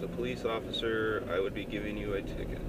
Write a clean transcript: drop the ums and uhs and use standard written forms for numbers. as a police officer, I would be giving you a ticket.